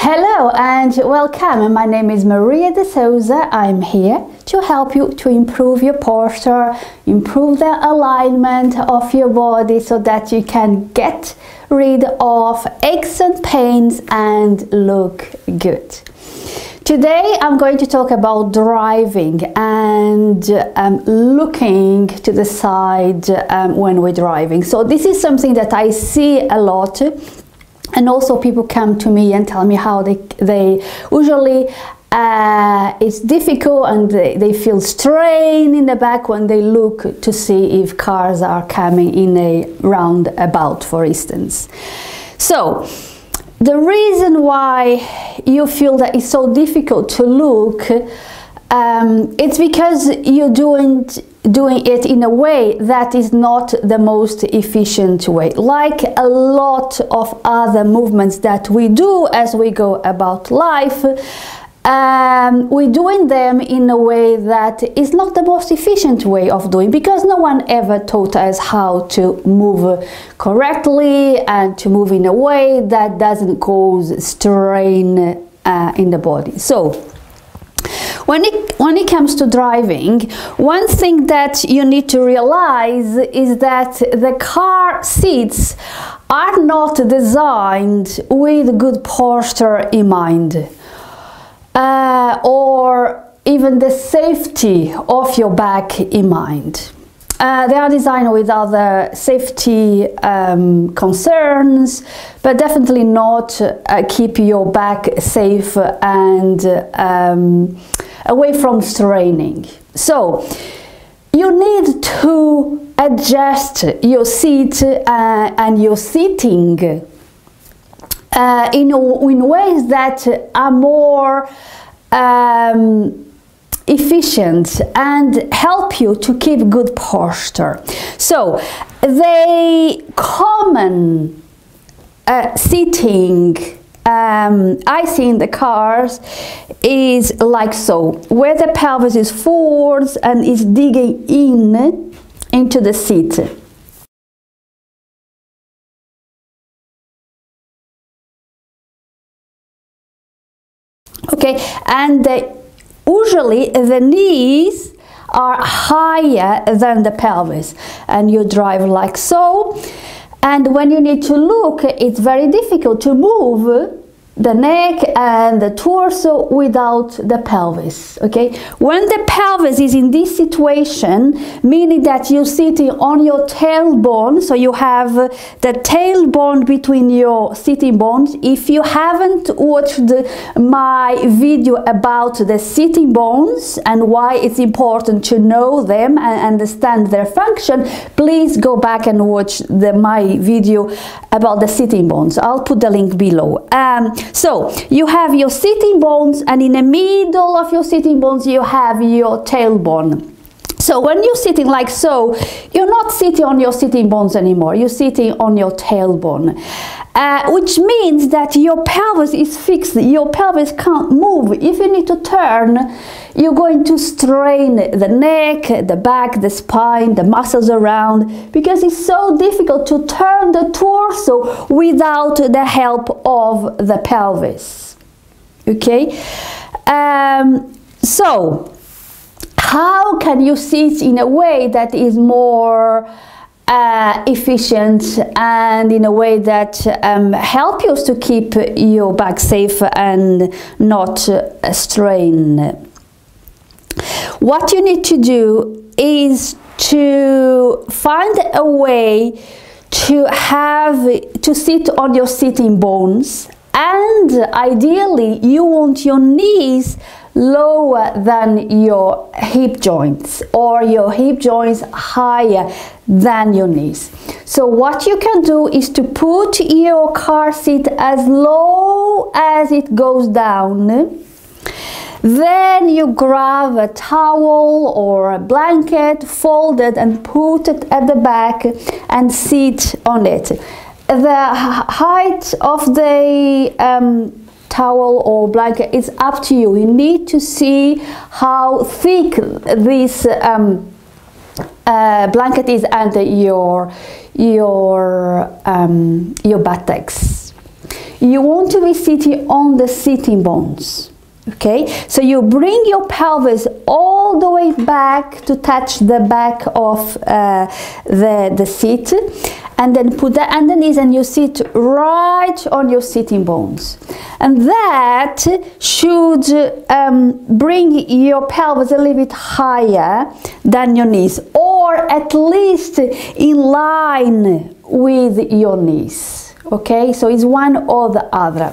Hello and welcome, my name is Maria De Souza. I'm here to help you to improve your posture, improve the alignment of your body so that you can get rid of aches and pains and look good. Today I'm going to talk about driving and looking to the side when we're driving. So this is something that I see a lot. And also people come to me and tell me how they usually it's difficult and they feel strain in the back when they look to see if cars are coming in a roundabout, for instance. So the reason why you feel that it's so difficult to look, it's because you're doing it in a way that is not the most efficient way, like a lot of other movements that we do as we go about life. We're doing them in a way that is not the most efficient way of doing, because no one ever taught us how to move correctly and to move in a way that doesn't cause strain in the body. So when it comes to driving, one thing that you need to realize is that the car seats are not designed with good posture in mind, or even the safety of your back in mind. They are designed with other safety concerns, but definitely not keep your back safe and away from straining. So you need to adjust your seat and your sitting in ways that are more efficient and help you to keep good posture. So the common sitting I see in the cars is like so, where the pelvis is forwards and is digging in into the seat. Okay, and usually the knees are higher than the pelvis, and you drive like so. And when you need to look, it's very difficult to move the neck and the torso without the pelvis. Okay, when the pelvis is in this situation, meaning that you're sitting on your tailbone, so you have the tailbone between your sitting bones. If you haven't watched my video about the sitting bones and why it's important to know them and understand their function, please go back and watch my video about the sitting bones. I'll put the link below. So you have your sitting bones, and in the middle of your sitting bones you have your tailbone. So when you're sitting like so, you're not sitting on your sitting bones anymore, you're sitting on your tailbone, which means that your pelvis is fixed, your pelvis can't move. If you need to turn, you're going to strain the neck, the back, the spine, the muscles around, because it's so difficult to turn the torso without the help of the pelvis. Okay, so how can you sit in a way that is more efficient and in a way that help you to keep your back safe and not strain? What you need to do is to find a way to sit on your sitting bones, and ideally you want your knees lower than your hip joints, or your hip joints higher than your knees. So what you can do is to put your car seat as low as it goes down. Then you grab a towel or a blanket, fold it and put it at the back and sit on it. The height of the towel or blanket, it's up to you. You need to see how thick this blanket is under your buttocks. you want to be sitting on the sitting bones. Okay, so you bring your pelvis all the way back to touch the back of the seat, and then put the underneath and you sit right on your sitting bones. And that should bring your pelvis a little bit higher than your knees, or at least in line with your knees. Okay, so it's one or the other.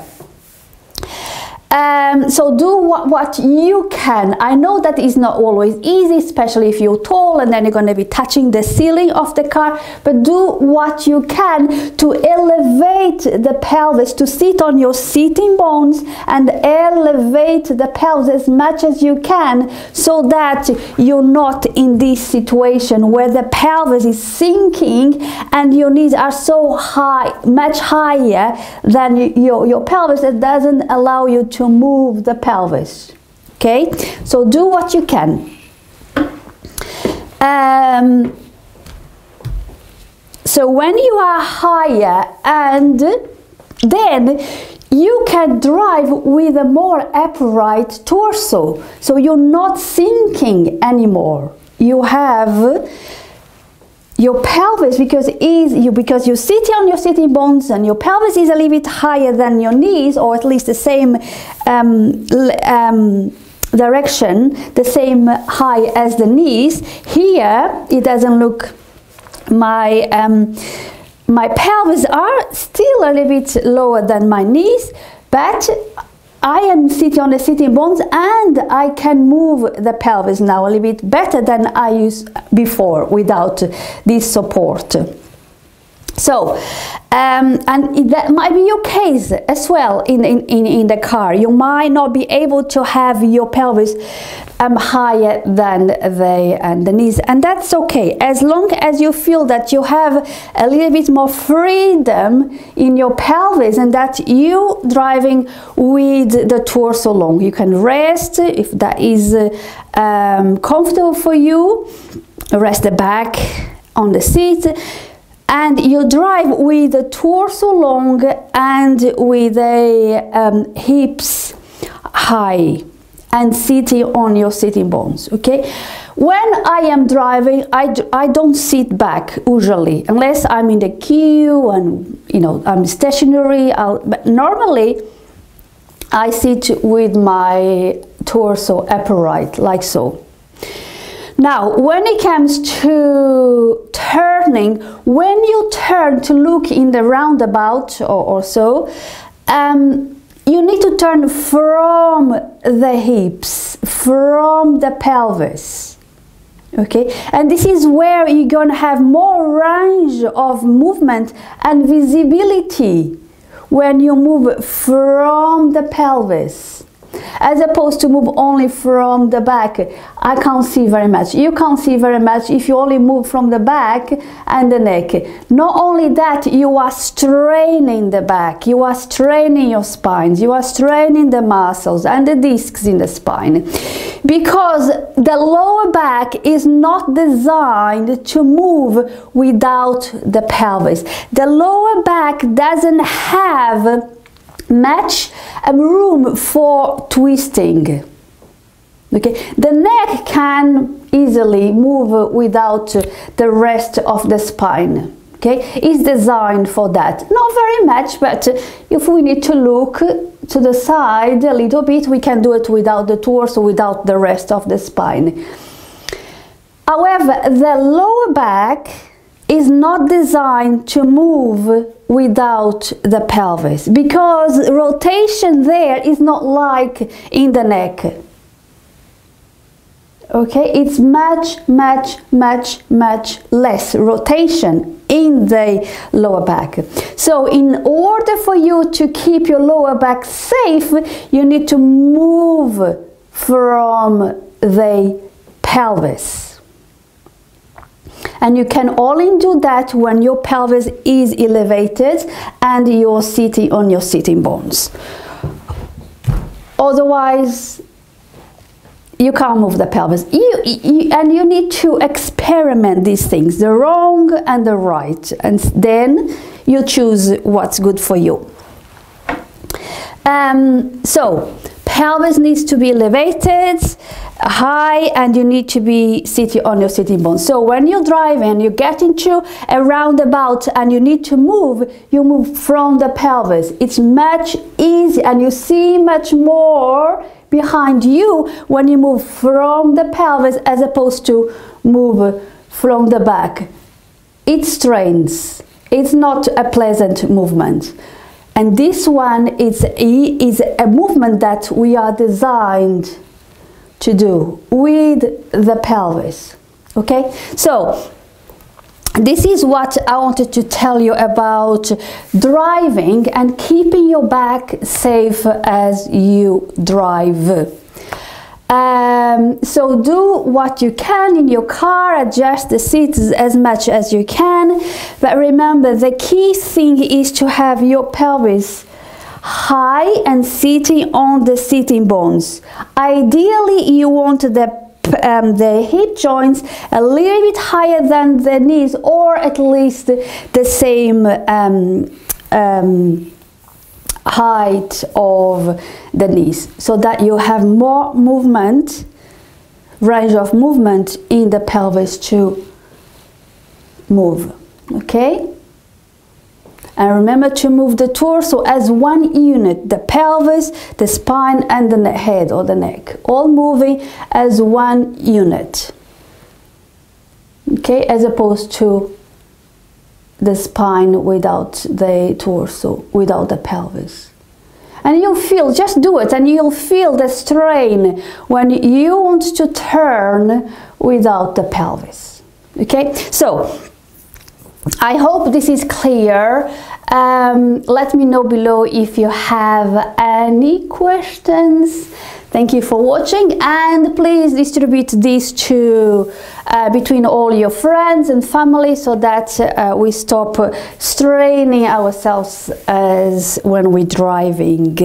So do what you can. I know that is not always easy, especially if you're tall and then you're going to be touching the ceiling of the car, but do what you can to elevate the pelvis, to sit on your sitting bones and elevate the pelvis as much as you can, so that you're not in this situation where the pelvis is sinking and your knees are so high, much higher than your pelvis, that doesn't allow you to move the pelvis. Okay, so do what you can. So when you are higher, and then you can drive with a more upright torso, so you're not sinking anymore. You have your pelvis, because you sit on your sitting bones and your pelvis is a little bit higher than your knees, or at least the same direction, the same height as the knees. Here it doesn't look, my pelvis are still a little bit lower than my knees, but I am sitting on the sitting bones and I can move the pelvis now a little bit better than I used before without this support. So, and that might be your case as well in the car. You might not be able to have your pelvis higher than the knees, and that's okay, as long as you feel that you have a little bit more freedom in your pelvis and that you driving with the torso long. You can rest if that is comfortable for you, rest the back on the seat, and you drive with the torso long and with the hips high and sitting on your sitting bones. Okay, when I am driving, I don't sit back usually, unless I'm in the queue and you know I'm stationary, but normally I sit with my torso upright like so. Now, when it comes to turning, when you turn to look in the roundabout or so, you need to turn from the hips, from the pelvis. Okay, and this is where you're going to have more range of movement and visibility when you move from the pelvis, as opposed to move only from the back. I can't see very much, you can't see very much if you only move from the back and the neck. Not only that, you are straining the back, you are straining your spine, you are straining the muscles and the discs in the spine, because the lower back is not designed to move without the pelvis. The lower back doesn't have much room for twisting. Okay, the neck can easily move without the rest of the spine. Okay, it's designed for that. Not very much, but if we need to look to the side a little bit, we can do it without the torso, without the rest of the spine. However, the lower back is not designed to move without the pelvis, because rotation there is not like in the neck. Okay, it's much less rotation in the lower back. So in order for you to keep your lower back safe, you need to move from the pelvis. And you can only do that when your pelvis is elevated and you're sitting on your sitting bones. Otherwise, you can't move the pelvis. And you need to experiment these things, the wrong and the right, and then you choose what's good for you. So pelvis needs to be elevated high, and you need to be sitting on your sitting bone. So when you drive and you get into a roundabout and you need to move, you move from the pelvis. It's much easier and you see much more behind you when you move from the pelvis as opposed to move from the back. It strains. It's not a pleasant movement. And this one is a movement that we are designed to do with the pelvis. Okay, so this is what I wanted to tell you about driving and keeping your back safe as you drive. So do what you can in your car, adjust the seats as much as you can, but remember the key thing is to have your pelvis high and sitting on the sitting bones. Ideally you want the hip joints a little bit higher than the knees, or at least the same height of the knees, so that you have more movement, range of movement in the pelvis to move. Okay, and remember to move the torso as one unit, the pelvis, the spine and the head or the neck, all moving as one unit. Okay, as opposed to the spine without the torso, without the pelvis. And you'll feel, just do it, and you'll feel the strain when you want to turn without the pelvis. Okay, so I hope this is clear. Let me know below if you have any questions. Thank you for watching, and please distribute this to between all your friends and family, so that we stop straining ourselves as when we're driving.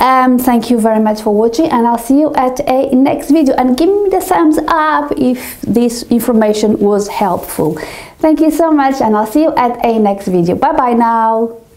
Thank you very much for watching, and I'll see you at a next video, and give me the thumbs up if this information was helpful. Thank you so much, and I'll see you at a next video. Bye bye now.